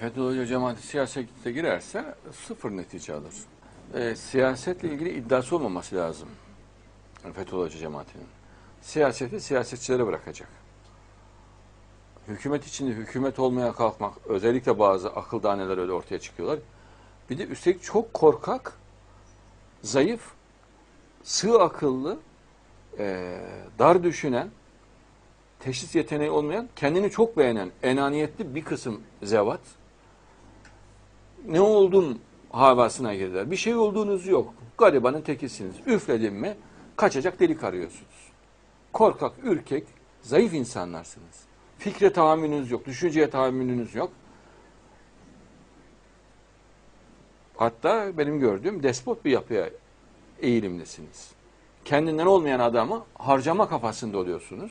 Fethullah Hoca Cemaat'i siyasete girerse sıfır netice alır. Siyasetle ilgili iddiası olmaması lazım Fethullah Hoca Cemaat'inin. Siyaseti siyasetçilere bırakacak. Hükümet içinde hükümet olmaya kalkmak, özellikle bazı akıldaneler öyle ortaya çıkıyorlar. Bir de üstelik çok korkak, zayıf, sığ akıllı, dar düşünen, teşhis yeteneği olmayan, kendini çok beğenen, enaniyetli bir kısım zevat, ne oldum havasına girdiler. Bir şey olduğunuz yok. Garibanın tekisiniz. Üfledin mi kaçacak delik arıyorsunuz. Korkak, ürkek, zayıf insanlarsınız. Fikre tahammülünüz yok, düşünceye tahammülünüz yok. Hatta benim gördüğüm despot bir yapıya eğilimlisiniz. Kendinden olmayan adamı harcama kafasında oluyorsunuz.